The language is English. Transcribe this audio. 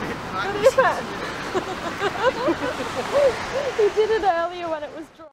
What is that? You did it earlier when it was dry.